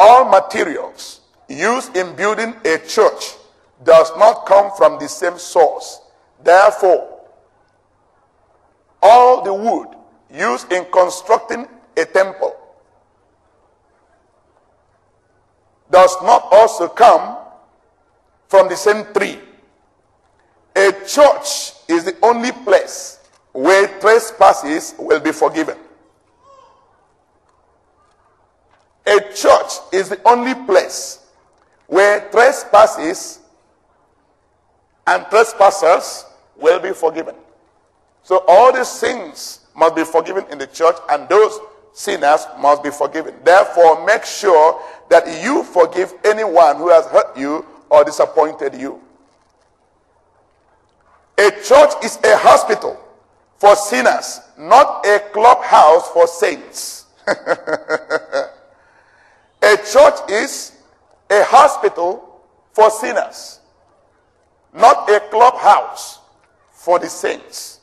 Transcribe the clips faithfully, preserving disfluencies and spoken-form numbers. all materials used in building a church does not come from the same source. Therefore, all the wood used in constructing a temple does not also come from the same tree. A church is the only place where trespasses will be forgiven. A church is the only place where trespasses and trespassers will be forgiven. So all these sins must be forgiven in the church, and those sinners must be forgiven. Therefore, make sure that you forgive anyone who has hurt you or disappointed you. A church is a hospital for sinners, not a clubhouse for saints. A church is a hospital for sinners, not a clubhouse for the saints.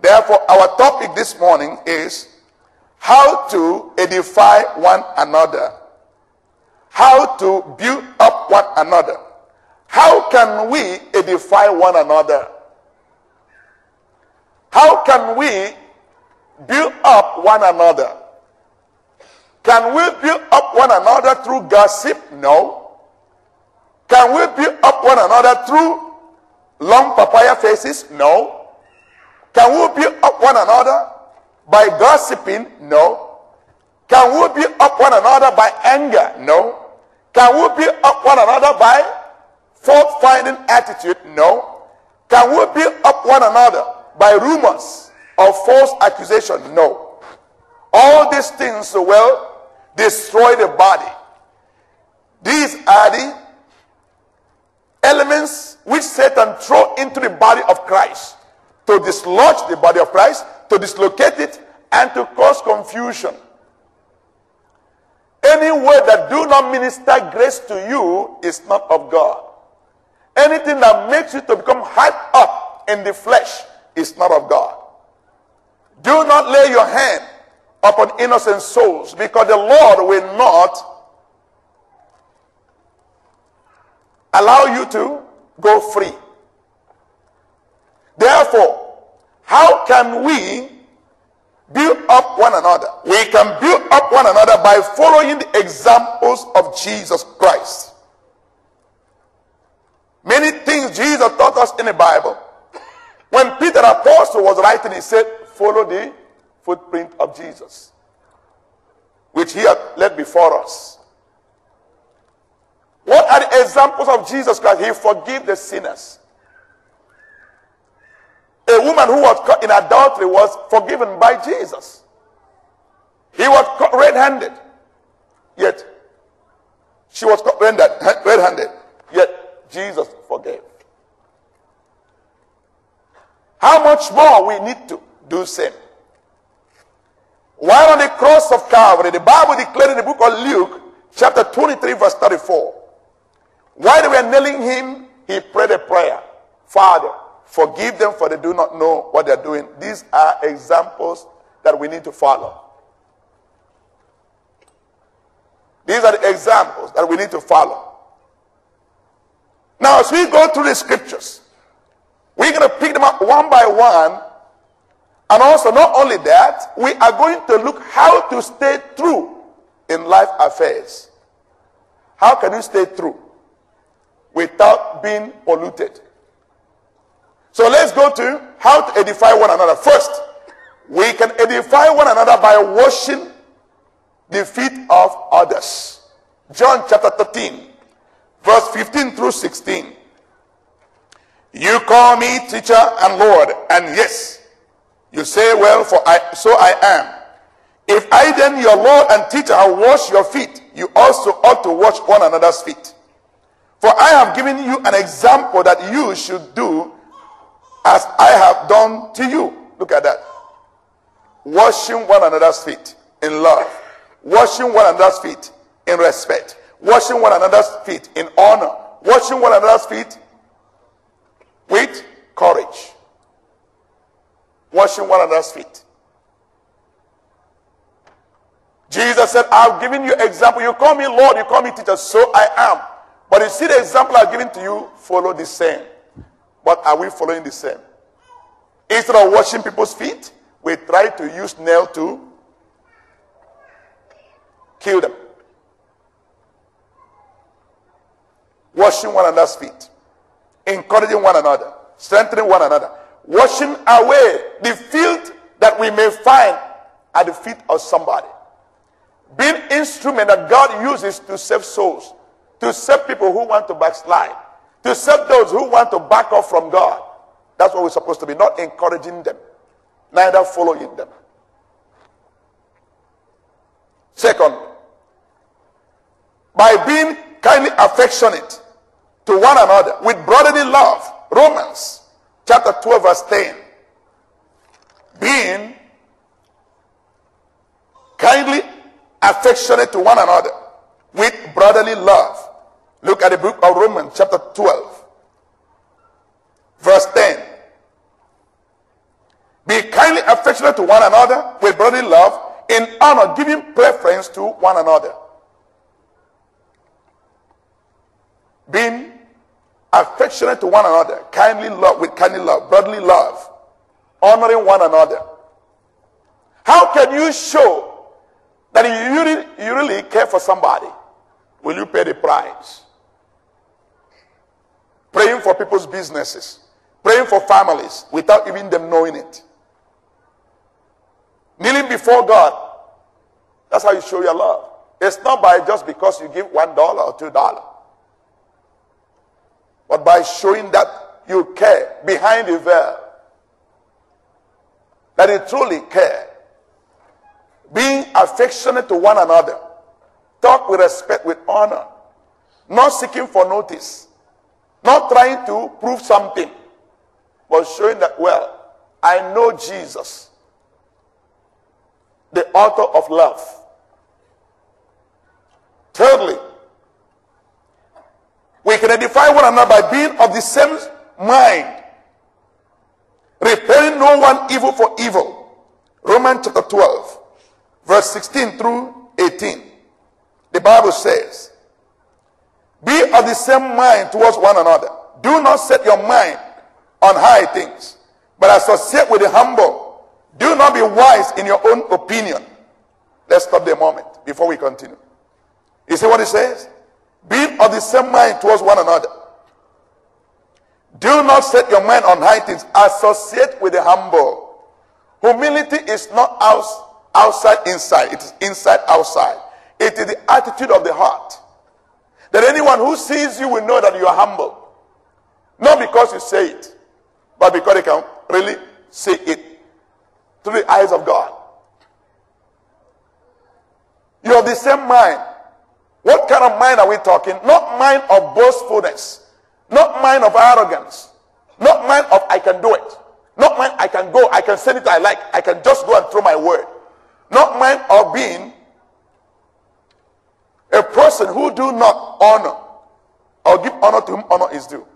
Therefore, our topic this morning is how to edify one another, how to build up one another. How can we edify one another? How can we build up one another? Can we build up one another through gossip? No. Can we build up one another through long papaya faces? No. Can we build up one another by gossiping? No. Can we build up one another by anger? No. Can we build up one another by fault-finding attitude? No. Can we build up one another by rumors or false accusation? No. All these things will destroy the body. These are the elements which Satan throw into the body of Christ to dislodge the body of Christ, to dislocate it, and to cause confusion. Any word that do not minister grace to you is not of God. Anything that makes you to become hyped up in the flesh is not of God. Do not lay your hand upon innocent souls, because the Lord will not allow you to go free. Therefore, how can we build up one another? We can build up one another by following the examples of Jesus Christ. Many things Jesus taught us in the Bible. When Peter the Apostle was writing, he said, follow the footprint of Jesus, which he had left before us. What are the examples of Jesus Christ? He forgave the sinners. A woman who was caught in adultery was forgiven by Jesus. He was caught red-handed, yet she was caught red-handed, yet Jesus forgave. How much more we need to do the same? While on the cross of Calvary, the Bible declared in the book of Luke, chapter twenty-three, verse thirty-four, while they were nailing him, he prayed a prayer. Father, forgive them, for they do not know what they are doing. These are examples that we need to follow. These are the examples that we need to follow. Now, as we go through the scriptures, we're going to pick them up one by one. And also, not only that, we are going to look how to stay true in life affairs. How can you stay true without being polluted? So let's go to how to edify one another. First, we can edify one another by washing the feet of others. John chapter thirteen, verse fifteen through sixteen. You call me teacher and Lord, and yes, you say, well, for I, so I am. If I then, your Lord and teacher, I wash your feet, you also ought to wash one another's feet. For I have given you an example that you should do as I have done to you. Look at that. Washing one another's feet in love. Washing one another's feet in respect. Washing one another's feet in honor. Washing one another's feet with courage. Washing one another's feet. Jesus said, I've given you example. You call me Lord, you call me teacher, so I am. But you see the example I've given to you, follow the same. But are we following the same? Instead of washing people's feet, we try to use nail to kill them. Washing one another's feet. Encouraging one another. Strengthening one another. Washing away the filth that we may find at the feet of somebody. Being an instrument that God uses to save souls. To save people who want to backslide. To save those who want to back off from God. That's what we're supposed to be. Not encouraging them. Neither following them. Second, by being kindly affectionate to one another with brotherly love. Romans chapter twelve verse ten. Being kindly affectionate to one another with brotherly love. Look at the book of Romans chapter twelve verse ten. Be kindly affectionate to one another with brotherly love, in honor, giving preference to one another. Being affectionate to one another, kindly love, with kindly love, brotherly love, honoring one another. How can you show that you really, you really care for somebody? Will you pay the price? Praying for people's businesses, praying for families without even them knowing it. Kneeling before God. That's how you show your love. It's not by just because you give one dollar or two dollars. But by showing that you care behind the veil. That you truly care. Being affectionate to one another. Talk with respect, with honor. Not seeking for notice. Not trying to prove something. But showing that, well, I know Jesus, the author of love. Thirdly, we can edify one another by being of the same mind, repaying no one evil for evil. Romans chapter twelve, verse sixteen through eighteen. The Bible says, be of the same mind towards one another. Do not set your mind on high things, but associate with the humble. Do not be wise in your own opinion. Let's stop there a moment before we continue. You see what it says? Being of the same mind towards one another. Do not set your mind on high things. Associate with the humble. Humility is not outside, inside. It is inside, outside. It is the attitude of the heart. That anyone who sees you will know that you are humble. Not because you say it, but because they can really see it. Through the eyes of God. You have the same mind. What kind of mind are we talking? Not mind of boastfulness. Not mind of arrogance. Not mind of I can do it. Not mind I can go. I can send it I like. I can just go and throw my word. Not mind of being a person who do not honor or give honor to whom honor is due.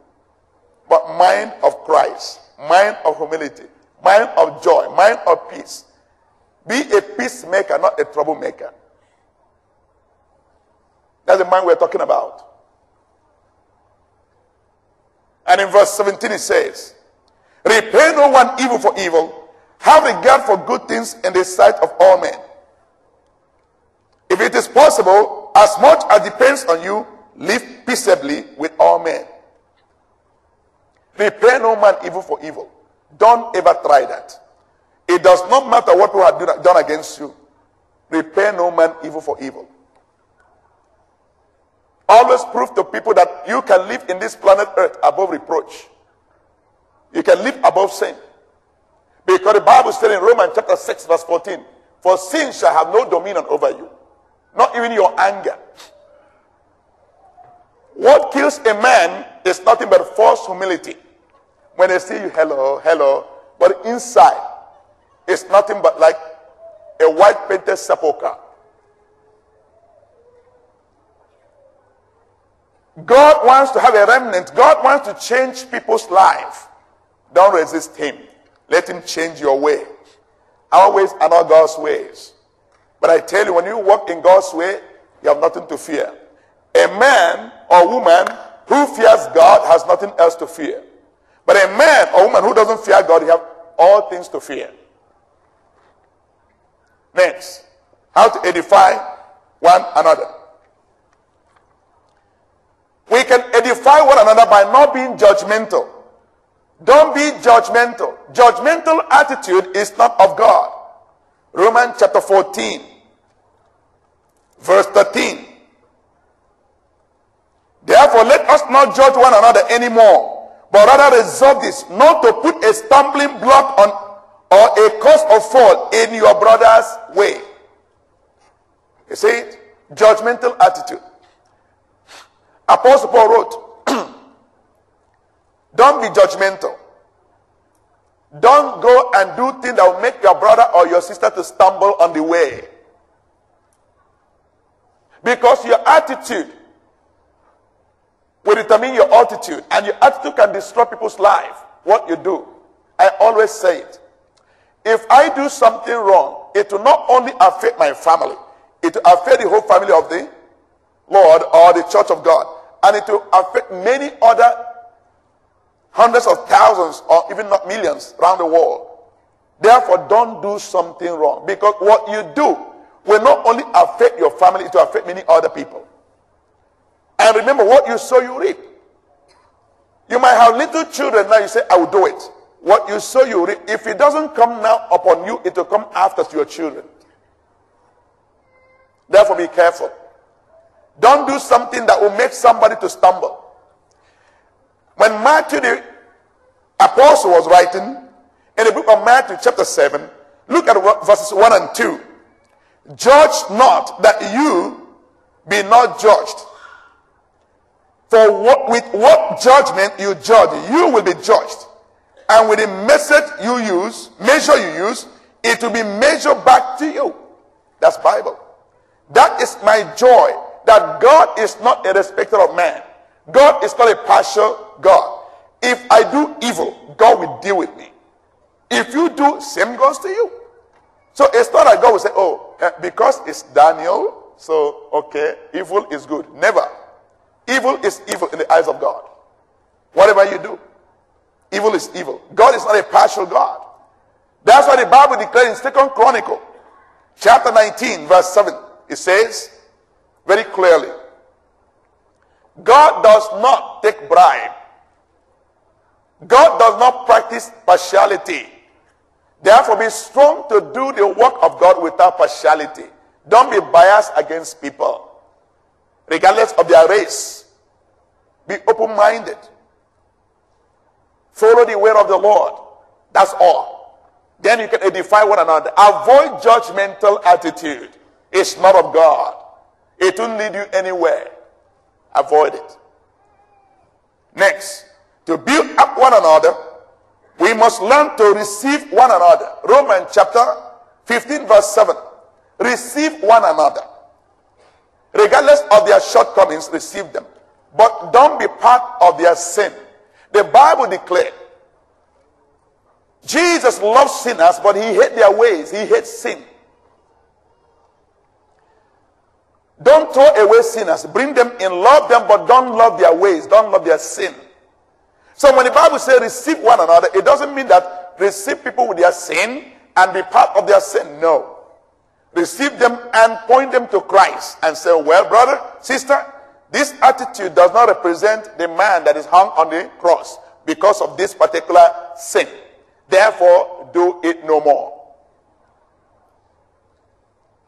But mind of Christ. Mind of humility. Mind of joy, mind of peace. Be a peacemaker, not a troublemaker. That's the mind we're talking about. And in verse seventeen it says, repay no one evil for evil. Have regard for good things in the sight of all men. If it is possible, as much as depends on you, live peaceably with all men. Repay no man evil for evil. Don't ever try that. It does not matter what people have done against you. Repay no man evil for evil. Always prove to people that you can live in this planet earth above reproach. You can live above sin. Because the Bible said in Romans chapter six verse fourteen, for sin shall have no dominion over you. Not even your anger. What kills a man is nothing but false humility. When they see you, hello, hello. But inside, it's nothing but like a white painted sepulcher. God wants to have a remnant. God wants to change people's life. Don't resist him. Let him change your way. Our ways are not God's ways. But I tell you, when you walk in God's way, you have nothing to fear. A man or woman who fears God has nothing else to fear. But a man or woman who doesn't fear God, you have all things to fear. Next, how to edify one another. We can edify one another by not being judgmental. Don't be judgmental. Judgmental attitude is not of God. Romans chapter fourteen, verse thirteen. Therefore, let us not judge one another anymore, but rather resolve this, not to put a stumbling block on or a cause of fall in your brother's way. You see it? Judgmental attitude. Apostle Paul wrote, don't be judgmental. Don't go and do things that will make your brother or your sister to stumble on the way. Because your attitude will determine your altitude, and your attitude can destroy people's life, what you do. I always say it. If I do something wrong, it will not only affect my family, it will affect the whole family of the Lord or the church of God. And it will affect many other hundreds of thousands or even not millions around the world. Therefore, don't do something wrong, because what you do will not only affect your family, it will affect many other people. And remember, what you sow, you reap. You might have little children now, you say, I will do it. What you sow, you reap. If it doesn't come now upon you, it will come after to your children. Therefore, be careful. Don't do something that will make somebody to stumble. When Matthew the apostle was writing, in the book of Matthew chapter seven, look at verses one and two. Judge not that you be not judged. For what, with what judgment you judge, you will be judged. And with the method you use, measure you use, it will be measured back to you. That's Bible. That is my joy, that God is not a respecter of man. God is not a partial God. If I do evil, God will deal with me. If you do, same goes to you. So it's not like God will say, oh, because it's Daniel, so okay, evil is good. Never. Evil is evil in the eyes of God. Whatever you do, evil is evil. God is not a partial God. That's why the Bible declares in Second Chronicles, chapter nineteen, verse seven, it says very clearly, God does not take bribe. God does not practice partiality. Therefore, be strong to do the work of God without partiality. Don't be biased against people, regardless of their race. Be open-minded. Follow the way of the Lord. That's all. Then you can edify one another. Avoid judgmental attitude. It's not of God. It won't lead you anywhere. Avoid it. Next, to build up one another, we must learn to receive one another. Romans chapter fifteen, verse seven. Receive one another. Regardless of their shortcomings, receive them. But don't be part of their sin. The Bible declared, Jesus loved sinners, but he hates their ways. He hates sin. Don't throw away sinners. Bring them in, love them, but don't love their ways. Don't love their sin. So when the Bible says receive one another, it doesn't mean that receive people with their sin and be part of their sin. No. Receive them and point them to Christ and say, well, brother, sister, this attitude does not represent the man that is hung on the cross because of this particular sin. Therefore, do it no more.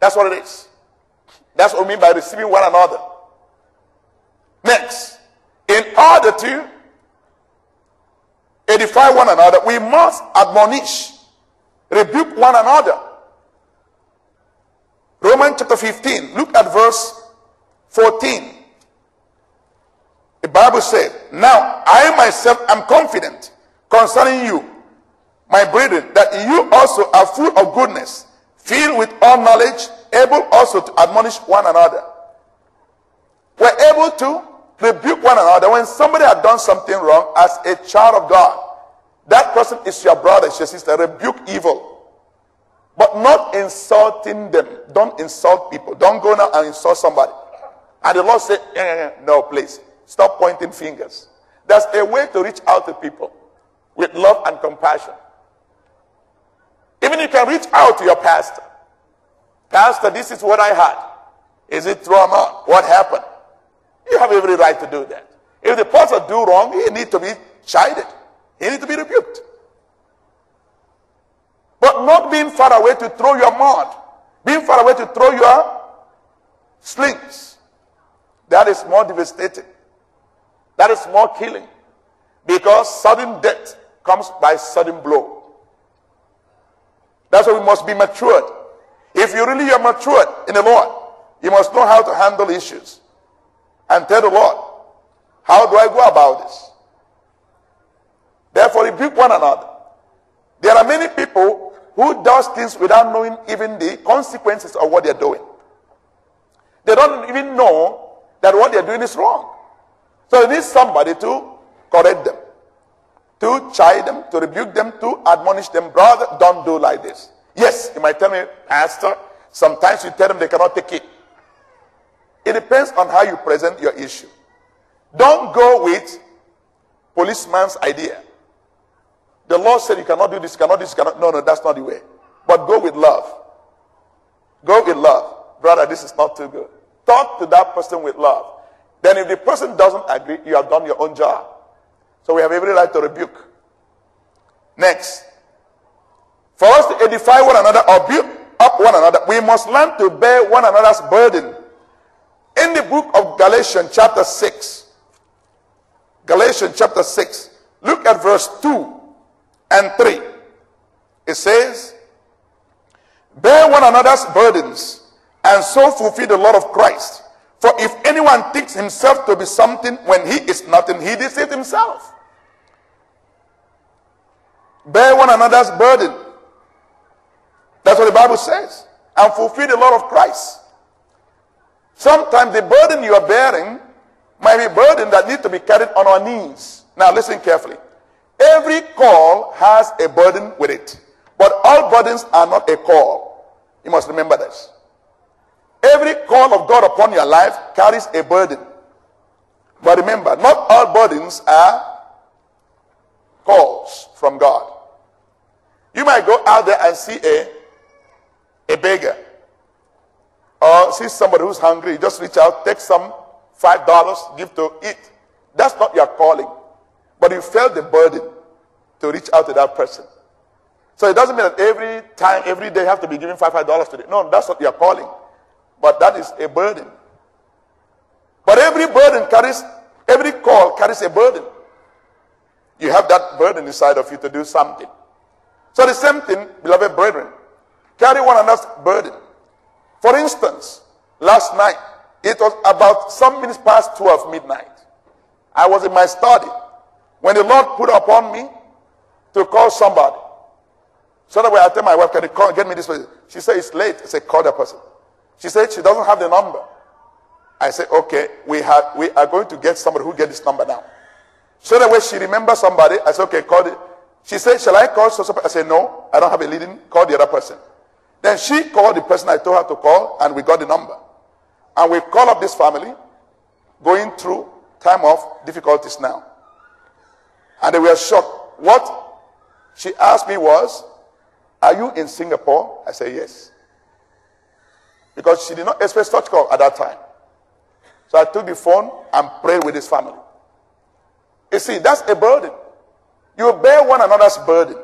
That's what it is. That's what we mean by receiving one another. Next, in order to edify one another, we must admonish, rebuke one another. Romans chapter fifteen, look at verse fourteen. The Bible said, now I myself am confident concerning you, my brethren, that you also are full of goodness, filled with all knowledge, able also to admonish one another. We're able to rebuke one another when somebody has done something wrong. As a child of God, that person is your brother, it's your sister. Rebuke evil. But not insulting them. Don't insult people. Don't go now and insult somebody. And the Lord said, eh, no, please. Stop pointing fingers. There's a way to reach out to people with love and compassion. Even you can reach out to your pastor. Pastor, this is what I had. Is it true or not? What happened? You have every right to do that. If the pastor do wrong, he needs to be chided. He needs to be rebuked. But not being far away to throw your mud. Being far away to throw your slings. That is more devastating. That is more killing. Because sudden death comes by sudden blow. That's why we must be matured. If you really are matured in the Lord, you must know how to handle issues. And tell the Lord, how do I go about this? Therefore, rebuke one another. There are many people who does things without knowing even the consequences of what they're doing. They don't even know that what they're doing is wrong. So they need somebody to correct them, to chide them, to rebuke them, to admonish them. Brother, don't do like this. Yes, you might tell me, Pastor, sometimes you tell them they cannot take it. It depends on how you present your issue. Don't go with policeman's idea. The Lord said you cannot do this, cannot do this, cannot. No, no, that's not the way. But go with love. Go with love. Brother, this is not too good. Talk to that person with love. Then if the person doesn't agree, you have done your own job. So we have every right to rebuke. Next. For us to edify one another or build up one another, we must learn to bear one another's burden. In the book of Galatians chapter six, Galatians chapter six, look at verse two and three. It says, bear one another's burdens and so fulfill the law of Christ. For if anyone thinks himself to be something when he is nothing, he deceives himself. Bear one another's burden. That's what the Bible says. And fulfill the law of Christ. Sometimes the burden you are bearing might be a burden that needs to be carried on our knees. Now listen carefully. Every call has a burden with it. But all burdens are not a call. You must remember this. Every call of God upon your life carries a burden. But remember, not all burdens are calls from God. You might go out there and see a, a beggar. Or see somebody who's hungry. You just reach out, take some five dollars, give to eat. That's not your calling. But you felt the burden to reach out to that person. So it doesn't mean that every time, every day you have to be giving five dollars to them. No, that's not your calling. But that is a burden. But every burden carries, every call carries a burden. You have that burden inside of you to do something. So the same thing, beloved brethren. Carry one another's burden. For instance, last night, it was about some minutes past twelve midnight. I was in my study when the Lord put upon me to call somebody. So that way I tell my wife, can you call, get me this person? She said, it's late. I said, call that person. She said, she doesn't have the number. I said, okay, we, have, we are going to get somebody who gets this number now. So that way she remembers somebody. I said, okay, call it. She said, shall I call? So I said, no, I don't have a leading. Call the other person. Then she called the person I told her to call, and we got the number. And we call up this family, going through time of difficulties now. And they were shocked. What she asked me was, are you in Singapore? I said, yes. Because she did not expect such call at that time. So I took the phone and prayed with this family. You see, that's a burden. You bear one another's burden.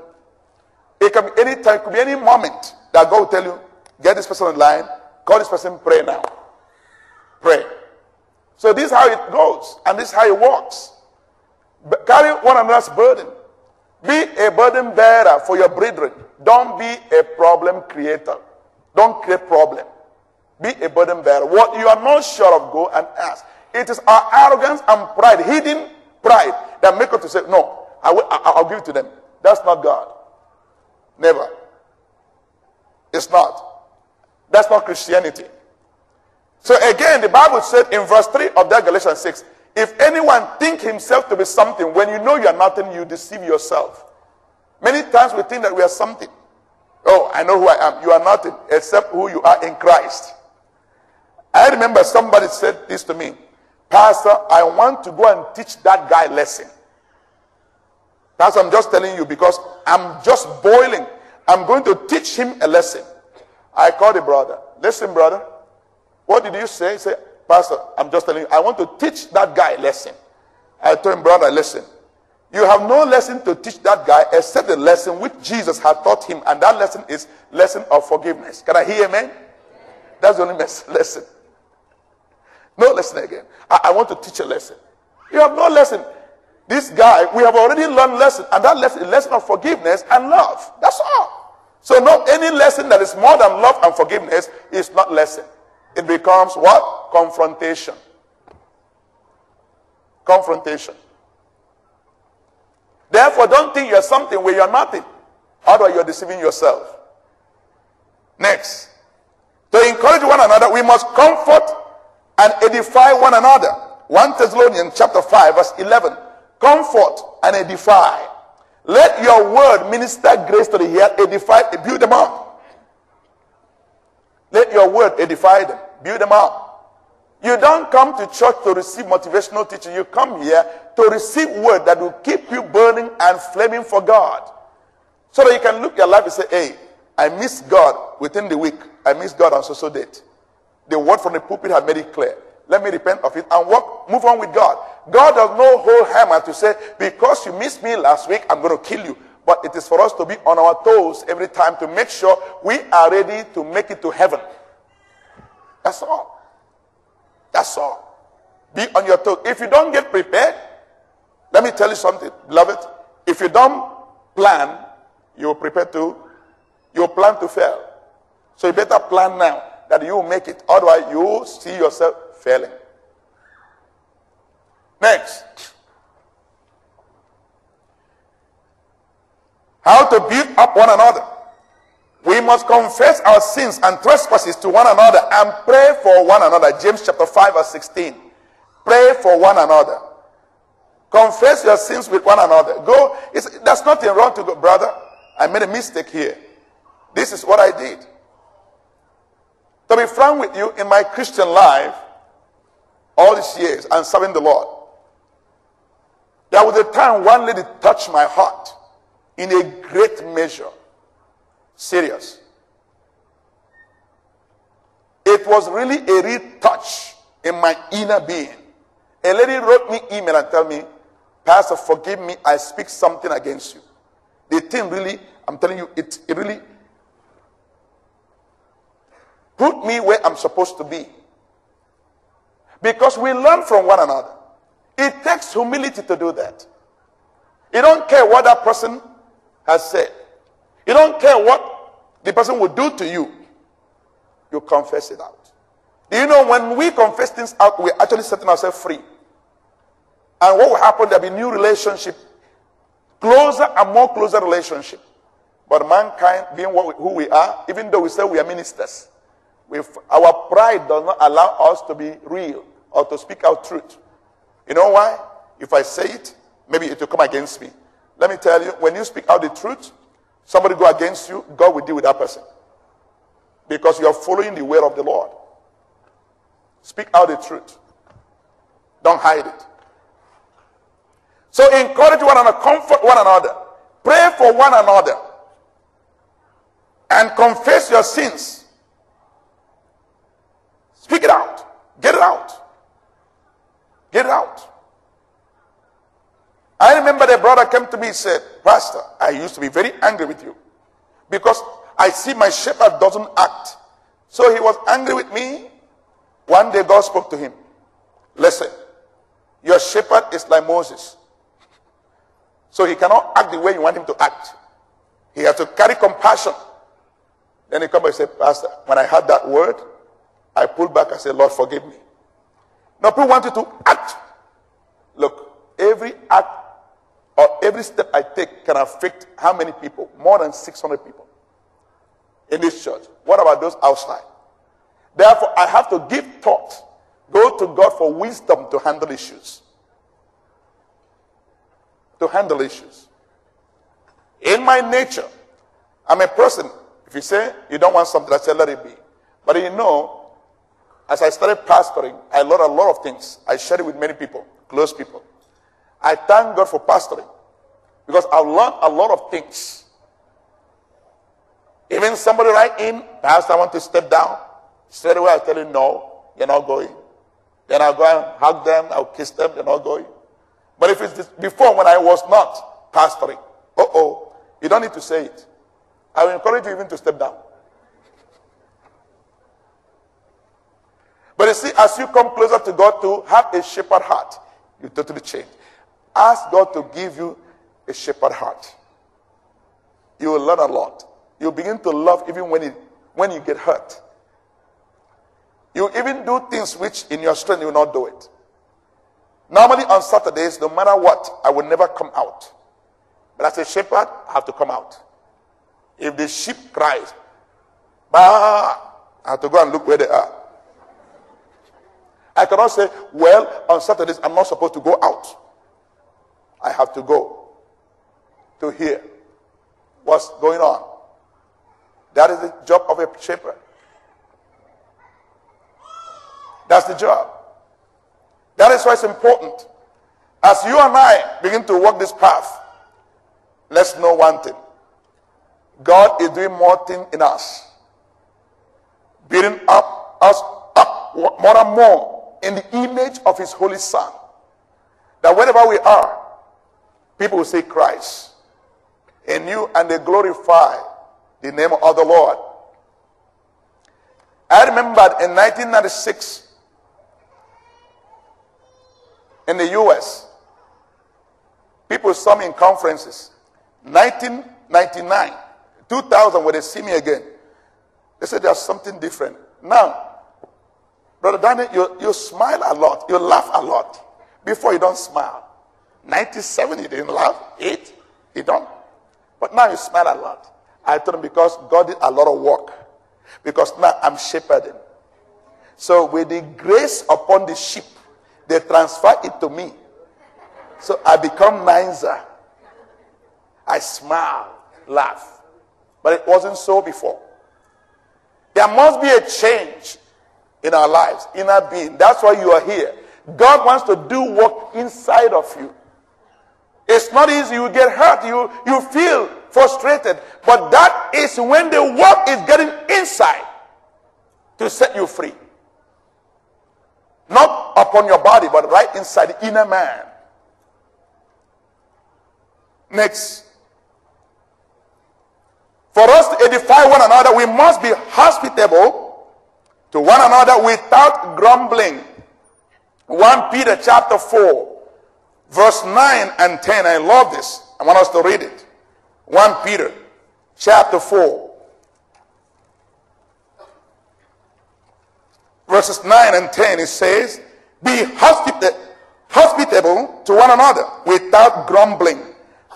It can be any time, it could be any moment that God will tell you, get this person in line, call this person, pray now. Pray. So this is how it goes, and this is how it works. But carry one another's burden. Be a burden bearer for your brethren. Don't be a problem creator. Don't create problem. Be a burden bearer. What you are not sure of, go and ask. It is our arrogance and pride, hidden pride, that make us to say, no, I will, I, I'll give it to them. That's not God. Never. It's not. That's not Christianity. So again, the Bible said in verse three of that Galatians six, if anyone think himself to be something, when you know you are nothing, you deceive yourself. Many times we think that we are something. Oh, I know who I am. You are nothing except who you are in Christ. I remember somebody said this to me. Pastor, I want to go and teach that guy a lesson. Pastor, I'm just telling you because I'm just boiling. I'm going to teach him a lesson. I called a brother. Listen, brother. What did you say? He said, Pastor, I'm just telling you, I want to teach that guy a lesson. I told him, brother, listen. You have no lesson to teach that guy except the lesson which Jesus had taught him. And that lesson is lesson of forgiveness. Can I hear amen? That's the only lesson. No lesson again. I, I want to teach a lesson. You have no lesson. This guy, we have already learned lesson. And that lesson is lesson of forgiveness and love. That's all. So not any lesson that is more than love and forgiveness is not lesson. It becomes what? Confrontation. Confrontation. Therefore, don't think you're something where you're nothing. Otherwise, you're deceiving yourself. Next. To encourage one another, we must comfort and edify one another. First Thessalonians chapter five, verse eleven. Comfort and edify. Let your word minister grace to the heart, edify, build them up. Let your word edify them, build them up. You don't come to church to receive motivational teaching. You come here to receive word that will keep you burning and flaming for God. So that you can look at your life and say, hey, I missed God within the week. I missed God on so-so date. The word from the pulpit had made it clear. Let me repent of it and walk, move on with God. God does not hold hammer to say, because you missed me last week, I'm going to kill you. But it is for us to be on our toes every time to make sure we are ready to make it to heaven. That's all. That's all. Be on your toes. If you don't get prepared, let me tell you something, beloved. If you don't plan, you'll prepare to, you'll plan to fail. So you better plan now that you will make it. Otherwise, you will see yourself failing. Next. How to build up one another. We must confess our sins and trespasses to one another and pray for one another. James chapter five verse sixteen. Pray for one another. Confess your sins with one another. Go. It's, there's nothing wrong to go, brother. I made a mistake here. This is what I did. To be frank with you, in my Christian life, all these years, and serving the Lord, there was a time one lady touched my heart in a great measure. Serious. It was really a real touch in my inner being. A lady wrote me email and tell me, Pastor, forgive me, I speak something against you. The thing really, I'm telling you, it, it really put me where I'm supposed to be. Because we learn from one another. It takes humility to do that. You don't care what that person has said. You don't care what the person will do to you. You confess it out. Do you know when we confess things out, we're actually setting ourselves free. And what will happen, there'll be new relationship. Closer and more closer relationship. But mankind, being what we, who we are, even though we say we are ministers, we've, our pride does not allow us to be real or to speak out truth. You know why? If I say it, maybe it will come against me. Let me tell you, when you speak out the truth, somebody go against you, God will deal with that person. Because you are following the way of the Lord. Speak out the truth. Don't hide it. So encourage one another, comfort one another, pray for one another, and confess your sins. Speak it out. Get it out. Get it out. I remember the brother came to me and said, Pastor, I used to be very angry with you because I see my shepherd doesn't act. So he was angry with me. One day God spoke to him. Listen, your shepherd is like Moses. So he cannot act the way you want him to act. He has to carry compassion. Then he come back and said, Pastor, when I heard that word, I pulled back and said, Lord, forgive me. Now people want you to act. Look, every act or every step I take can affect how many people? More than six hundred people in this church. What about those outside? Therefore, I have to give thought. Go to God for wisdom to handle issues. To handle issues. In my nature, I'm a person If you say you don't want something, I say let it be. But you know, as I started pastoring, I learned a lot of things. I shared it with many people, close people. I thank God for pastoring because I learned a lot of things. Even somebody right in, Pastor, I want to step down. Straight away I tell you, no, you're not going. Then I'll go and hug them, I'll kiss them, they're not going. But if it's this, before when I was not pastoring, uh-oh, you don't need to say it. I will encourage you even to step down. But you see, as you come closer to God to have a shepherd heart, you totally change. Ask God to give you a shepherd heart. You will learn a lot. You begin to love even when, it, when you get hurt. You even do things which in your strength you will not do it. Normally on Saturdays, no matter what, I will never come out. But as a shepherd, I have to come out. If the sheep cries, bah, I have to go and look where they are. I cannot say, well, on Saturdays, I'm not supposed to go out. I have to go to hear what's going on. That is the job of a shepherd. That's the job. That is why it's important. As you and I begin to walk this path, let's know one thing. God is doing more things in us. Building up us up more and more in the image of his holy son. That wherever we are, people will say Christ in you and they glorify the name of the Lord. I remembered in nineteen ninety-six, in the U S, people saw me in conferences. nineteen ninety-nine, two thousand, when they see me again, they said there's something different. Now, Brother Daniel, you, you smile a lot. You laugh a lot. Before, you don't smile. ninety-seven, you didn't laugh. eight, you don't. But now you smile a lot. I told him because God did a lot of work. Because now I'm shepherding. So with the grace upon the sheep, they transfer it to me. So I become nicer. I smile, laugh. But it wasn't so before. There must be a change in our lives, in our being. That's why you are here. God wants to do work inside of you. It's not easy. You get hurt. You, you feel frustrated. But that is when the work is getting inside to set you free. Not upon your body, but right inside the inner man. Next. For us to edify one another, we must be hospitable to one another without grumbling. First Peter chapter four, verse nine and ten. I love this. I want us to read it. First Peter chapter four, verses nine and ten, it says, be hospita- hospitable to one another without grumbling.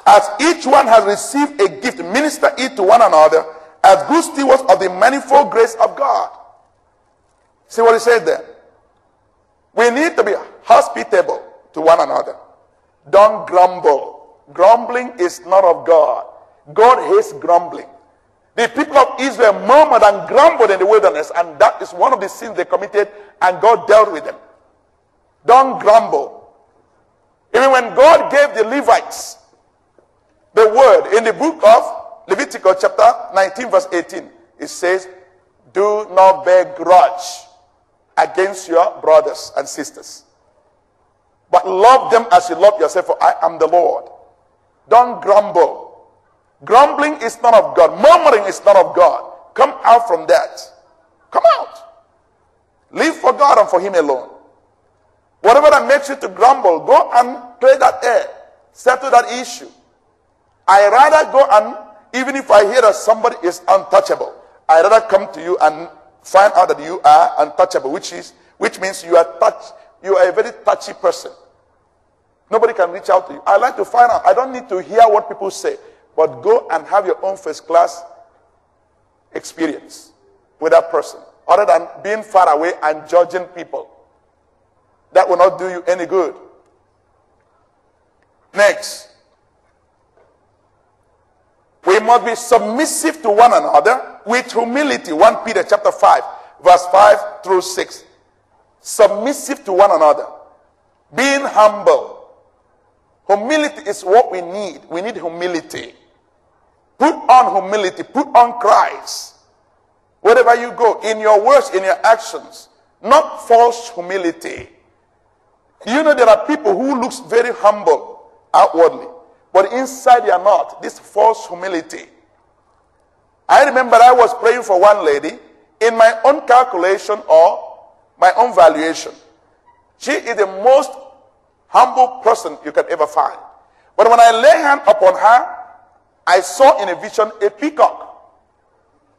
As each one has received a gift, minister it to one another as good stewards of the manifold grace of God. See what it says there? We need to be hospitable to one another. Don't grumble. Grumbling is not of God. God hates grumbling. The people of Israel murmured and grumbled in the wilderness, and that is one of the sins they committed, and God dealt with them. Don't grumble. Even when God gave the Levites the word in the book of Leviticus chapter nineteen verse eighteen, it says, do not bear grudge against your brothers and sisters, but love them as you love yourself, for I am the Lord. Don't grumble. Grumbling is not of God. Murmuring is not of God. Come out from that. Come out. Live for God and for him alone. Whatever that makes you to grumble, go and clear that air. Settle that issue. I rather go and, even if I hear that somebody is untouchable, I rather come to you and find out that you are untouchable, which is, which means you are touch, you are a very touchy person. Nobody can reach out to you. I like to find out. I don't need to hear what people say. But go and have your own first-class experience with that person. Other than being far away and judging people. That will not do you any good. Next. We must be submissive to one another with humility. First Peter chapter five, verse five through six. Submissive to one another. Being humble. Humility is what we need. We need humility. Put on humility. Put on Christ. Wherever you go, in your words, in your actions. Not false humility. You know, there are people who looks very humble outwardly, but inside they are not. This false humility. I remember I was praying for one lady in my own calculation or my own valuation. She is the most humble person you can ever find. But when I lay hand upon her, I saw in a vision a peacock.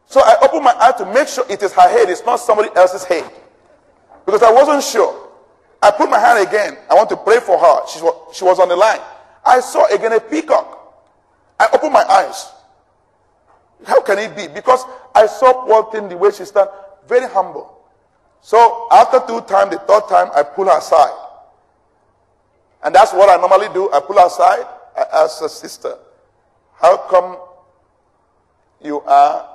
So I opened my eye to make sure it is her head, it's not somebody else's head. Because I wasn't sure. I put my hand again. I want to pray for her. She was, she was on the line. I saw again a peacock. I opened my eyes. How can it be? Because I saw one thing, the way she stand, very humble. So after two times, the third time, I pull her aside. And that's what I normally do. I pull her aside. I ask her, sister, how come you are,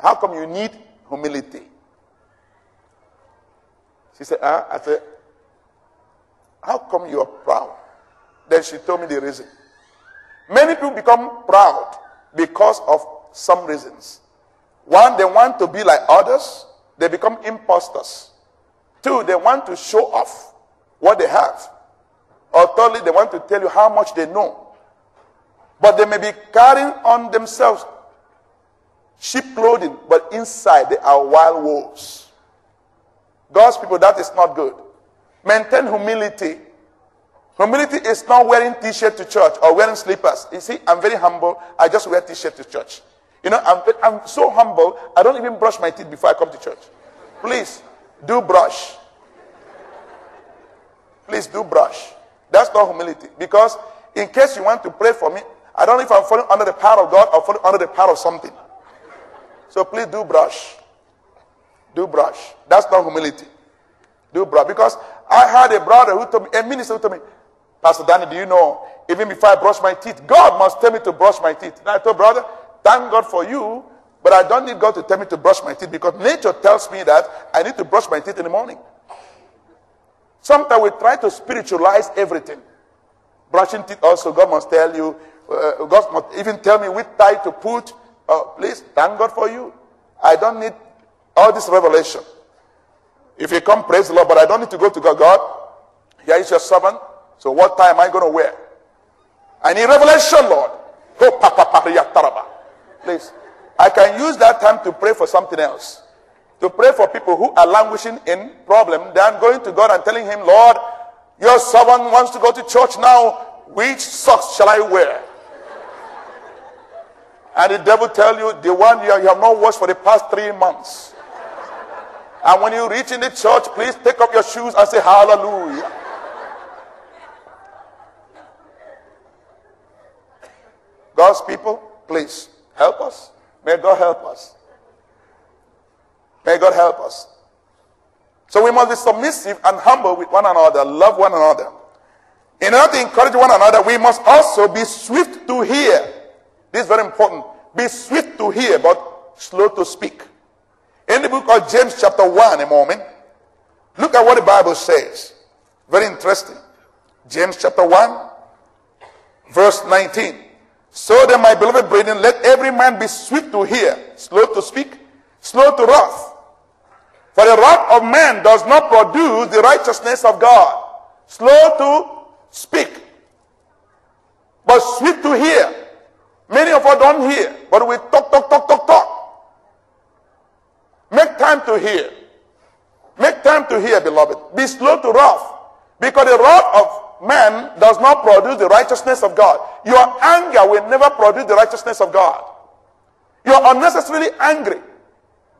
how come you need humility? She said, ah, I said, how come you are proud? Then she told me the reason. Many people become proud because of some reasons. One, they want to be like others. They become imposters. Two, they want to show off what they have. Or thirdly, they want to tell you how much they know. But they may be carrying on themselves sheep clothing, but inside they are wild wolves. God's people, that is not good. Maintain humility. Humility is not wearing t-shirt to church or wearing slippers. You see, I'm very humble. I just wear t-shirt to church. You know, I'm, I'm so humble, I don't even brush my teeth before I come to church. Please, do brush. Please do brush. That's not humility. Because in case you want to pray for me, I don't know if I'm falling under the power of God or falling under the power of something. So please do brush. Do brush. That's not humility. Do brush. Because I had a brother who told me, a minister who told me, Pastor Danny, do you know, even before I brush my teeth, God must tell me to brush my teeth. And I told brother, thank God for you, but I don't need God to tell me to brush my teeth because nature tells me that I need to brush my teeth in the morning. Sometimes we try to spiritualize everything. Brushing teeth also, God must tell you, uh, God must even tell me which tie to put. Uh, please, thank God for you. I don't need all this revelation. If you come, praise the Lord, but I don't need to go to God. God, here is your servant. So what time am I going to wear? I need revelation, Lord. Go papa pariya taraba. Please. I can use that time to pray for something else. To pray for people who are languishing in problem. They are going to God and telling him, Lord, your servant wants to go to church now. Which socks shall I wear? And the devil tell you, the one you have not washed for the past three months. And when you reach in the church, please take off your shoes and say hallelujah. God's people, please help us. May God help us. May God help us. So we must be submissive and humble with one another, love one another. In order to encourage one another, we must also be swift to hear. This is very important. Be swift to hear, but slow to speak. In the book of James chapter one, a moment, look at what the Bible says. Very interesting. James chapter one, verse nineteen. So then, my beloved brethren, let every man be swift to hear, slow to speak, slow to wrath. For the wrath of man does not produce the righteousness of God. Slow to speak, but swift to hear. Many of us don't hear, but we talk, talk, talk, talk, talk. Make time to hear. Make time to hear, beloved. Be slow to wrath. Because the wrath of man does not produce the righteousness of God. Your anger will never produce the righteousness of God. You are unnecessarily angry.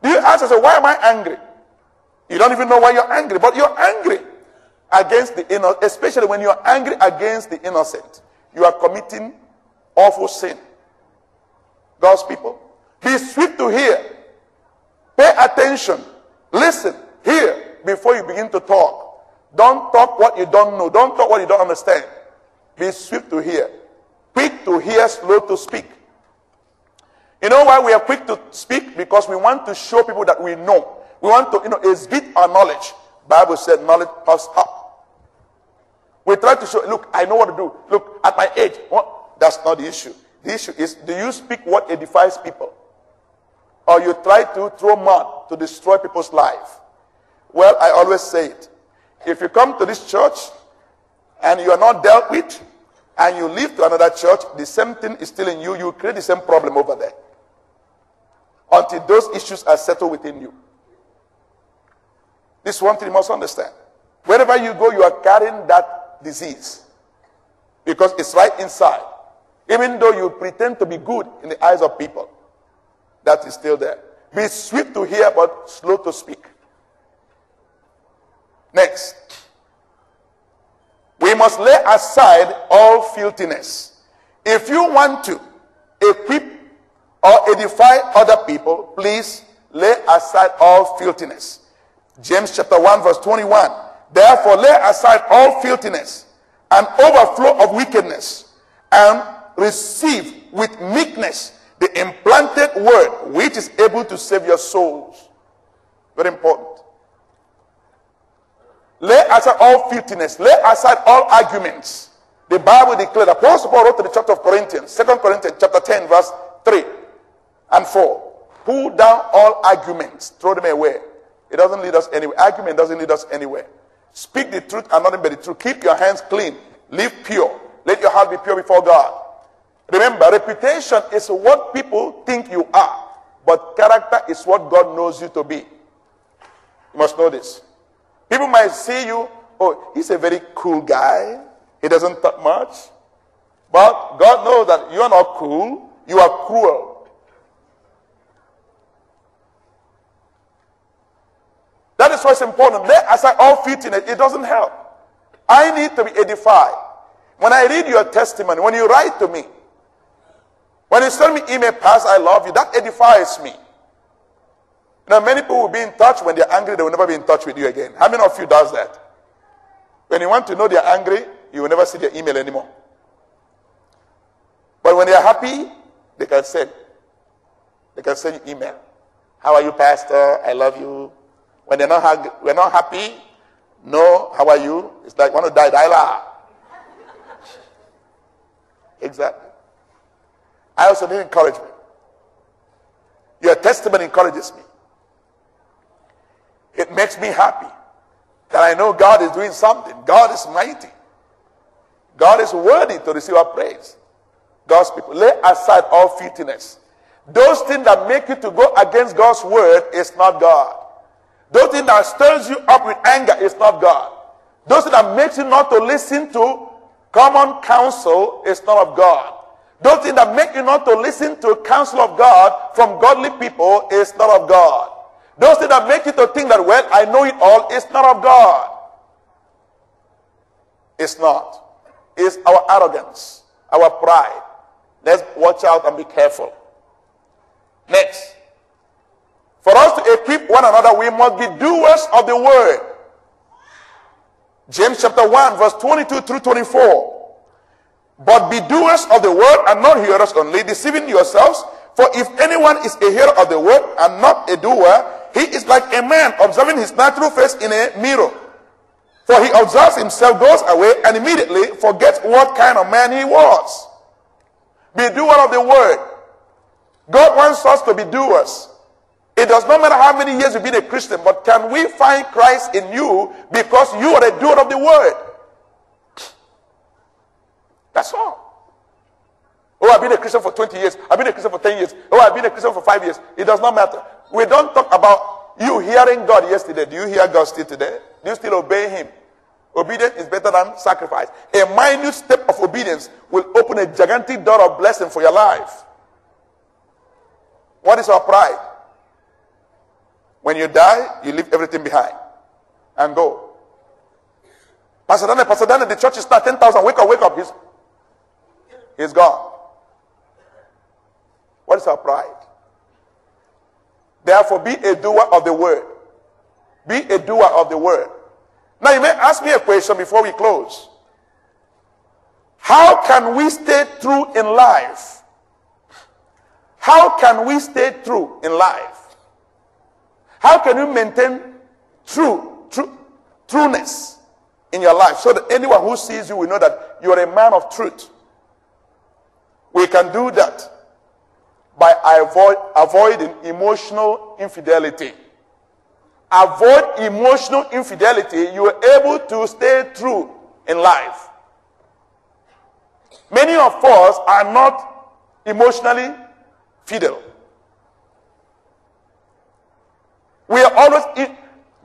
Do you ask yourself, why am I angry? You don't even know why you're angry, but you're angry against the innocent. Especially when you're angry against the innocent. You are committing awful sin. God's people, be swift to hear. Pay attention. Listen. Hear before you begin to talk. Don't talk what you don't know. Don't talk what you don't understand. Be swift to hear. Quick to hear, slow to speak. You know why we are quick to speak? Because we want to show people that we know. We want to, you know, exhibit our knowledge. Bible said knowledge puffs up. We try to show, look, I know what to do. Look, at my age. Well, that's not the issue. The issue is, do you speak what edifies people? Or you try to throw mud to destroy people's life? Well, I always say it. If you come to this church and you are not dealt with, and you leave to another church, the same thing is still in you. You create the same problem over there. Until those issues are settled within you. This one thing you must understand. Wherever you go, you are carrying that disease. Because it's right inside. Even though you pretend to be good in the eyes of people, that is still there. Be swift to hear, but slow to speak. Next. We must lay aside all filthiness. If you want to equip or edify other people, please lay aside all filthiness. James chapter one verse twenty-one. Therefore lay aside all filthiness and overflow of wickedness, and receive with meekness the implanted word, which is able to save your souls. Very important. Lay aside all filthiness. Lay aside all arguments. The Bible declared, Apostle Paul wrote to the church of Corinthians, Second Corinthians chapter ten, verse three and four. Pull down all arguments. Throw them away. It doesn't lead us anywhere. Argument doesn't lead us anywhere. Speak the truth and nothing but the truth. Keep your hands clean. Live pure. Let your heart be pure before God. Remember, reputation is what people think you are, but character is what God knows you to be. You must know this. People might see you, oh, he's a very cool guy. He doesn't talk much. But God knows that you are not cool. You are cruel. That is what's important. Lay aside all filthiness. It doesn't help. I need to be edified. When I read your testimony, when you write to me, when you send me email, Pastor, I love you, that edifies me. Now, many people will be in touch. When they're angry, they will never be in touch with you again. How many of you does that? When you want to know they're angry, you will never see their email anymore. But when they're happy, they can send. They can send you email. How are you, Pastor? I love you. When they're not, hang- we're not happy, no, how are you? It's like, want to die, die la. Exactly. I also need encouragement. Your testimony encourages me. It makes me happy that I know God is doing something. God is mighty. God is worthy to receive our praise. God's people, lay aside all filthiness. Those things that make you to go against God's word is not God. Those things that stirs you up with anger is not God. Those things that makes you not to listen to common counsel is not of God. Those things that make you not to listen to counsel of God from godly people is not of God. Those things that make you to think that, well, I know it all, it's not of God. It's not. It's our arrogance, our pride. Let's watch out and be careful. Next. For us to equip one another, we must be doers of the word. James chapter one, verse twenty-two through twenty-four. But be doers of the word and not hearers only, deceiving yourselves. For if anyone is a hearer of the word and not a doer, he is like a man observing his natural face in a mirror. For he observes himself, goes away, and immediately forgets what kind of man he was. Be doer of the word. God wants us to be doers. It does not matter how many years you've been a Christian, but can we find Christ in you because you are a doer of the word? That's all. Oh, I've been a Christian for twenty years. I've been a Christian for ten years. Oh, I've been a Christian for five years. It does not matter. We don't talk about you hearing God yesterday. Do you hear God still today? Do you still obey him? Obedience is better than sacrifice. A minute step of obedience will open a gigantic door of blessing for your life. What is our pride? When you die, you leave everything behind and go. Pastor Daniel, Pastor Daniel, the church is not ten thousand. Wake up, wake up. He's, he's gone. What is our pride? Therefore, be a doer of the word. Be a doer of the word. Now, you may ask me a question before we close. How can we stay true in life? How can we stay true in life? How can you maintain true, true trueness in your life so that anyone who sees you will know that you're a man of truth? We can do that by avoid, avoiding emotional infidelity. Avoid emotional infidelity, you are able to stay true in life. Many of us are not emotionally fidel. We are always in,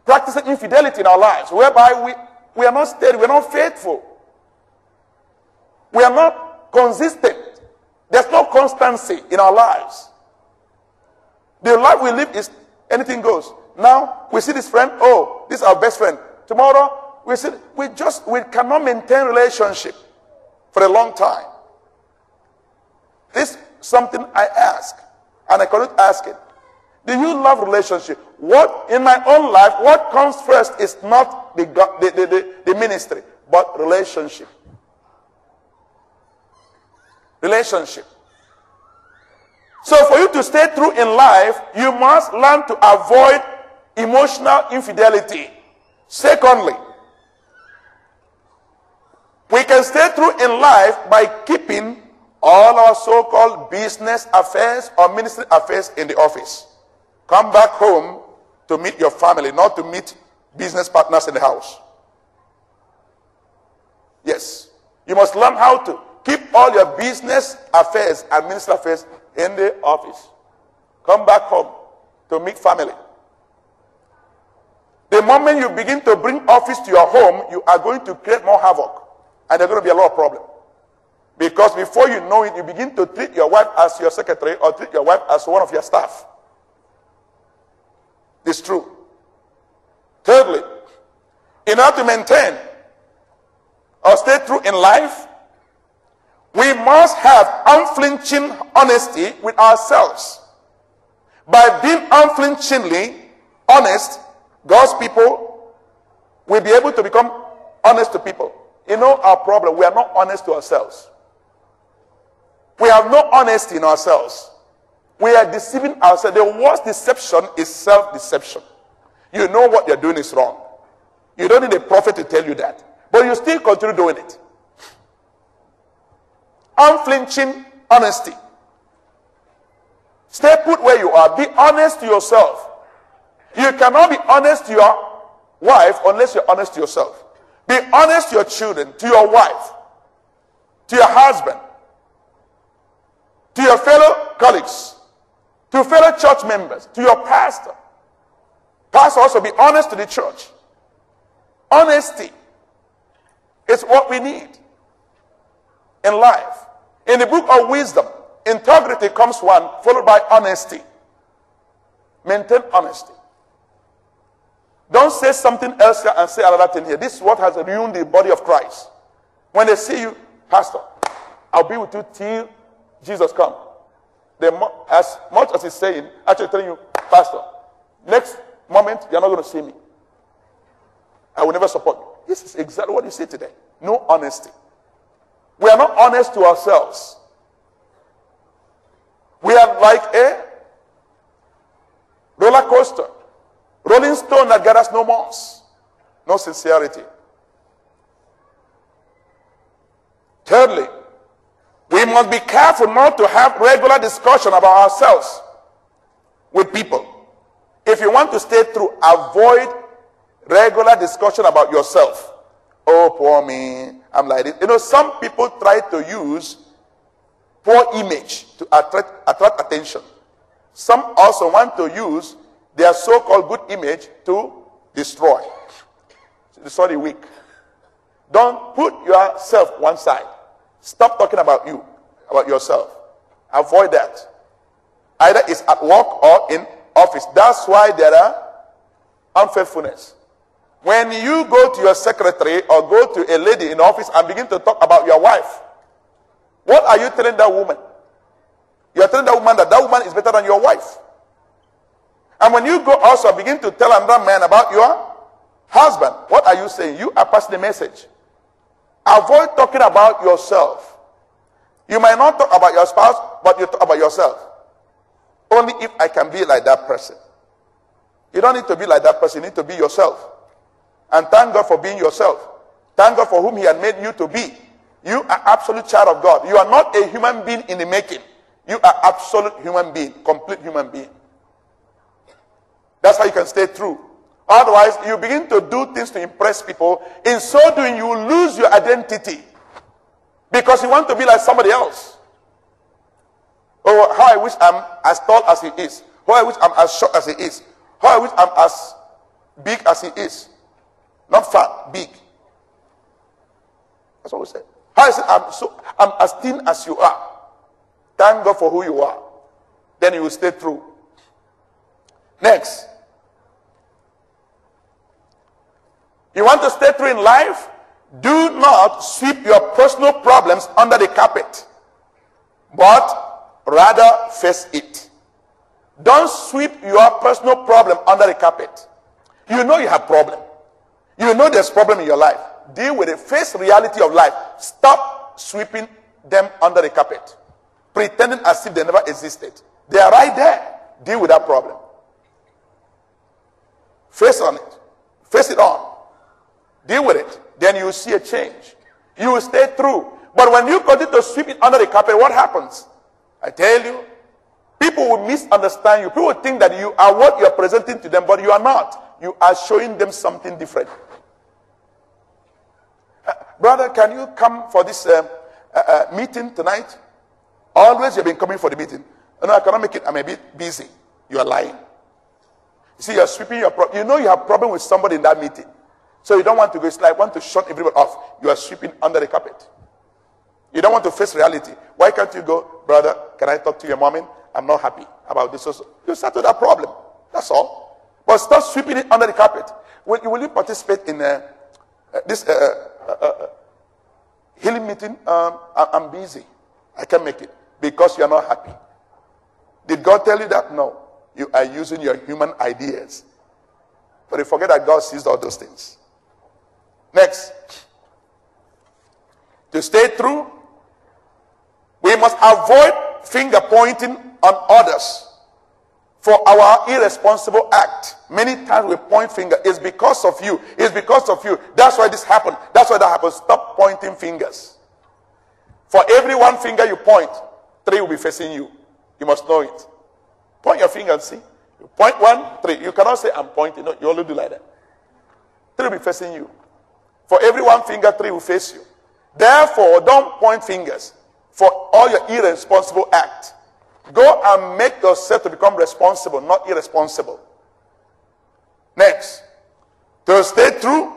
practicing infidelity in our lives, whereby we, we are not steady, we are not faithful. We are not consistent. There's no constancy in our lives. The life we live is anything goes. Now, we see this friend, oh, this is our best friend. Tomorrow, we see, we just, we cannot maintain relationship for a long time. This is something I ask, and I cannot ask it. Do you love relationship? What, in my own life, what comes first is not the, the, the, the ministry, but relationship. Relationship. So for you to stay true in life, you must learn to avoid emotional infidelity. Secondly, we can stay true in life by keeping all our so-called business affairs or ministry affairs in the office. Come back home to meet your family, not to meet business partners in the house. Yes, you must learn how to keep all your business affairs and ministry affairs in the office. Come back home to meet family. The moment you begin to bring office to your home, you are going to create more havoc. And there's going to be a lot of problems. Because before you know it, you begin to treat your wife as your secretary or treat your wife as one of your staff. It's true. Thirdly, in order to maintain or stay true in life, we must have unflinching honesty with ourselves. By being unflinchingly honest, God's people will be able to become honest to people. You know our problem, we are not honest to ourselves. We have no honesty in ourselves. We are deceiving ourselves. The worst deception is self-deception. You know what you're doing is wrong. You don't need a prophet to tell you that. But you still continue doing it. Unflinching honesty. Stay put where you are. Be honest to yourself. You cannot be honest to your wife unless you're honest to yourself. Be honest to your children, to your wife, to your husband, to your fellow colleagues, to fellow church members, to your pastor. Pastor, also be honest to the church. Honesty is what we need in life. In the book of wisdom, integrity comes one, followed by honesty. Maintain honesty. Don't say something else and say another thing here. This is what has ruined the body of Christ. When they see you, Pastor, I'll be with you till Jesus comes. They, as much as he's saying, actually telling you, Pastor, next moment you're not going to see me. I will never support you. This is exactly what you see today. No honesty. We are not honest to ourselves. We are like a roller coaster. Rolling stone that gathers no moss. No sincerity. Thirdly, we must be careful not to have regular discussion about ourselves with people. If you want to stay true, avoid regular discussion about yourself. Oh, poor me. I'm like this. You know, some people try to use poor image to attract, attract attention. Some also want to use their so-called good image to destroy. Destroy the weak. Don't put yourself one side. Stop talking about you, about yourself. Avoid that. Either it's at work or in office. That's why there are unfaithfulness. When you go to your secretary or go to a lady in office and begin to talk about your wife, what are you telling that woman? You are telling that woman that that woman is better than your wife. And when you go also begin to tell another man about your husband, what are you saying? You are passing the message. Avoid talking about yourself. You might not talk about your spouse, but you talk about yourself. Only if I can be like that person. You don't need to be like that person. You need to be yourself. And thank God for being yourself. Thank God for whom he had made you to be. You are absolute child of God. You are not a human being in the making. You are absolute human being. Complete human being. That's how you can stay true. Otherwise, you begin to do things to impress people. In so doing, you lose your identity. Because you want to be like somebody else. Oh, how I wish I'm as tall as he is. How I wish I'm as short as he is. How I wish I'm as big as he is. Not fat, big. That's what we say. How I say I'm, so, I'm as thin as you are. Thank God for who you are. Then you will stay true. Next. You want to stay true in life? Do not sweep your personal problems under the carpet, but rather face it. Don't sweep your personal problem under the carpet. You know you have problem. You know there's problem in your life. Deal with the face reality of life. Stop sweeping them under the carpet, pretending as if they never existed. They are right there. Deal with that problem. Face on it. Face it on. Deal with it. Then you see a change. You will stay true. But when you continue to sweep it under the carpet, what happens? I tell you, people will misunderstand you. People will think that you are what you are presenting to them, but you are not. You are showing them something different. Uh, brother, can you come for this uh, uh, uh, meeting tonight? Always you've been coming for the meeting. No, I cannot make it. I'm a bit busy. You are lying. You see, you are sweeping your problem. You know you have problem with somebody in that meeting. So you don't want to go. It's like want to shut everybody off. You are sweeping under the carpet. You don't want to face reality. Why can't you go, brother, can I talk to your mommy? I'm not happy about this. Also. You settle that problem. That's all. But stop sweeping it under the carpet. Will, will you participate in uh, uh, this uh, uh, uh, healing meeting? Um, I, I'm busy. I can't make it. Because you are not happy. Did God tell you that? No. You are using your human ideas. But you forget that God sees all those things. Next, to stay true, we must avoid finger pointing on others for our irresponsible act. Many times we point finger. It's because of you. It's because of you. That's why this happened. That's why that happened. Stop pointing fingers. For every one finger you point, three will be facing you. You must know it. Point your finger and see. You point one, three. You cannot say I'm pointing. No, you only do like that. Three will be facing you. For every one finger, three will face you. Therefore, don't point fingers for all your irresponsible act. Go and make yourself to become responsible, not irresponsible. Next, to stay true,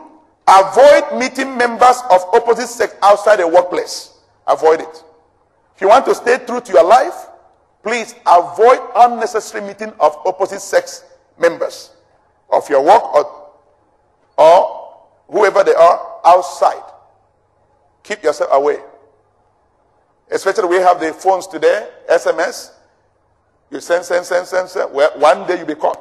avoid meeting members of opposite sex outside the workplace. Avoid it. If you want to stay true to your life, please avoid unnecessary meeting of opposite sex members of your work or, or whoever they are, outside. Keep yourself away. Especially we have the phones today, S M S. You send, send, send, send, send. Well, one day you'll be caught.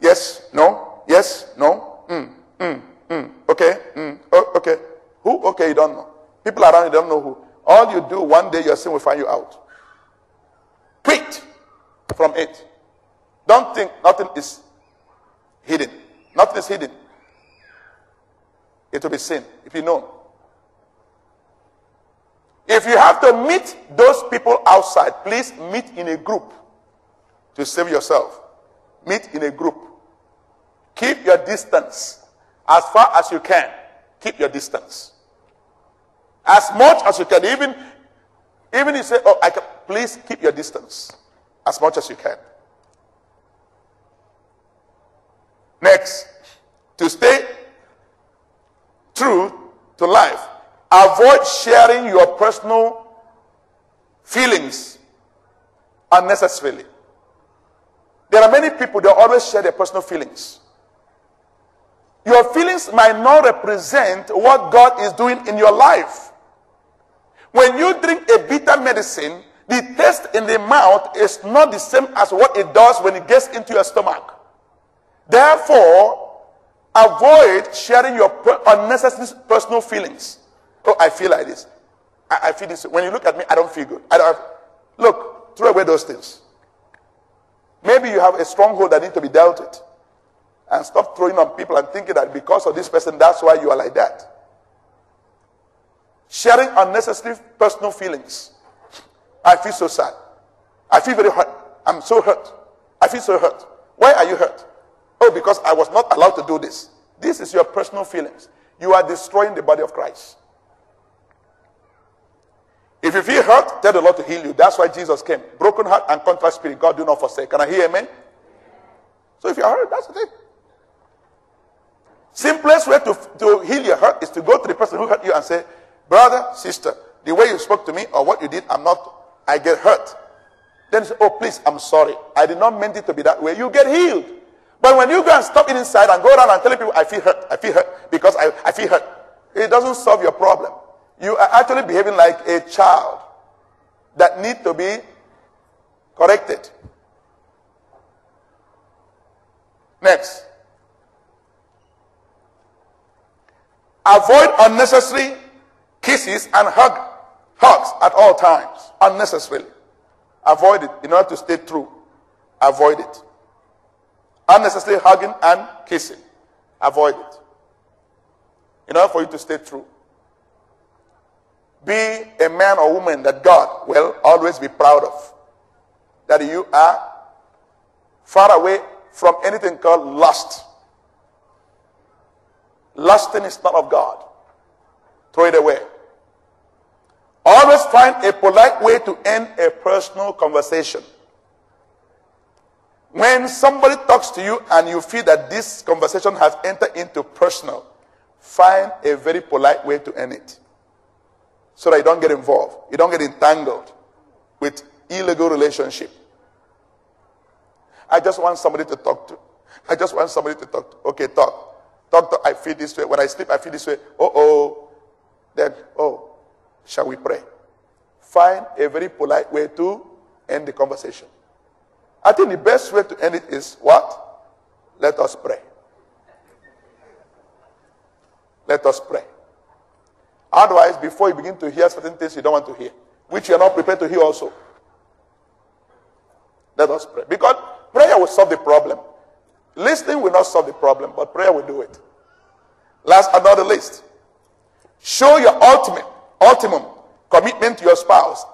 Yes, no, yes, no. Mm, mm, mm. Okay, mm, oh, okay. Who? Okay, you don't know. People around you don't know who. All you do, one day your sin will find you out. Quit from it. Don't think nothing is hidden. Nothing is hidden. It will be seen. It will be known. If you have to meet those people outside, please meet in a group to save yourself. Meet in a group. Keep your distance as far as you can. Keep your distance. As much as you can. Even, even you say, oh, I can, please keep your distance as much as you can. Next, to stay true to life, avoid sharing your personal feelings unnecessarily. There are many people that always share their personal feelings. Your feelings might not represent what God is doing in your life. When you drink a bitter medicine, the taste in the mouth is not the same as what it does when it gets into your stomach. Therefore, avoid sharing your per unnecessary personal feelings. Oh, I feel like this. I, I feel this. When you look at me, I don't feel good. I don't have, Look, throw away those things. Maybe you have a stronghold that needs to be dealt with. And stop throwing on people and thinking that because of this person, that's why you are like that. Sharing unnecessary personal feelings. I feel so sad. I feel very hurt. I'm so hurt. I feel so hurt. Why are you hurt? Oh, because I was not allowed to do this. This is your personal feelings. You are destroying the body of Christ. If you feel hurt, tell the Lord to heal you. That's why Jesus came. Broken heart and contrite spirit, God do not forsake. Can I hear amen? So if you are hurt, that's the thing. Simplest way to, to heal your hurt is to go to the person who hurt you and say, brother, sister, the way you spoke to me or what you did, I'm not, I get hurt. Then you say, oh, please, I'm sorry. I did not mean it to be that way. You get healed. But when you go and stop it inside and go around and telling people, I feel hurt, I feel hurt, because I, I feel hurt, it doesn't solve your problem. You are actually behaving like a child that needs to be corrected. Next. Avoid unnecessary kisses and hug, hugs at all times, unnecessarily. Avoid it in order to stay true. Avoid it. Unnecessary hugging and kissing. Avoid it. In order for you to stay true. Be a man or woman that God will always be proud of. That you are far away from anything called lust. Lusting is not of God. Throw it away. Always find a polite way to end a personal conversation. When somebody talks to you and you feel that this conversation has entered into personal, find a very polite way to end it. So that you don't get involved. You don't get entangled with illegal relationship. I just want somebody to talk to. I just want somebody to talk to. Okay, talk. Talk, talk. I feel this way. When I sleep, I feel this way. Uh-oh. Then, oh, shall we pray? Find a very polite way to end the conversation. I think the best way to end it is what? Let us pray. Let us pray. Otherwise, before you begin to hear certain things you don't want to hear, which you are not prepared to hear also. Let us pray. Because prayer will solve the problem. Listening will not solve the problem, but prayer will do it. Last, another list. Show your ultimate, ultimum commitment to your spouse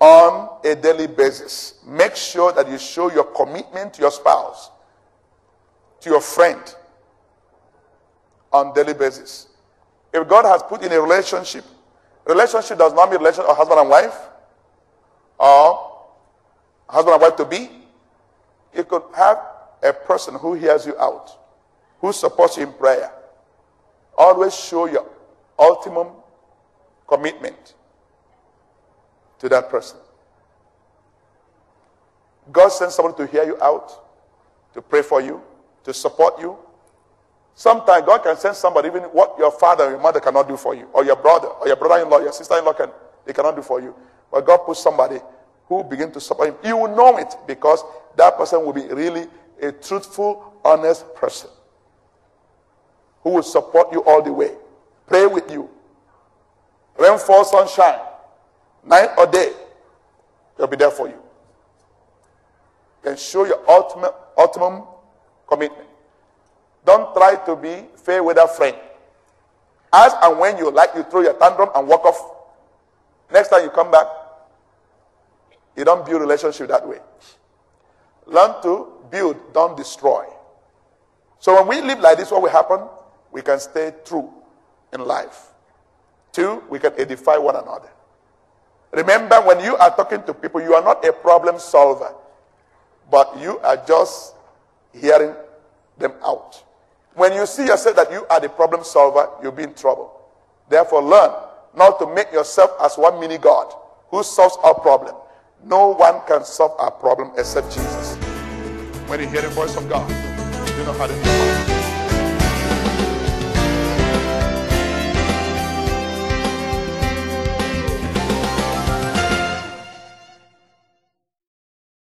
on a daily basis. Make sure that you show your commitment to your spouse, to your friend, on a daily basis. If God has put in a relationship, relationship does not mean relationship of husband and wife, or husband and wife to be. You could have a person who hears you out, who supports you in prayer. Always show your ultimum commitment to that person. God sends someone to hear you out, to pray for you, to support you. Sometimes God can send somebody, even what your father or your mother cannot do for you, or your brother, or your brother-in-law, your sister-in-law, can, they cannot do for you. But God puts somebody who begins to support him. You will know it because that person will be really a truthful, honest person who will support you all the way. Pray with you. Rain, fall, sunshine, night or day, they'll be there for you. Then show your ultimate, ultimate commitment. Don't try to be fair with a friend. As and when you like, you throw your tantrum and walk off. Next time you come back, you don't build relationship that way. Learn to build, don't destroy. So when we live like this, what will happen? We can stay true in life. Two, we can edify one another. Remember, when you are talking to people, you are not a problem solver, but you are just hearing them out. When you see yourself that you are the problem solver, you'll be in trouble. Therefore, learn not to make yourself as one mini God who solves our problem. No one can solve our problem except Jesus. When you hear the voice of God, you know how to do it.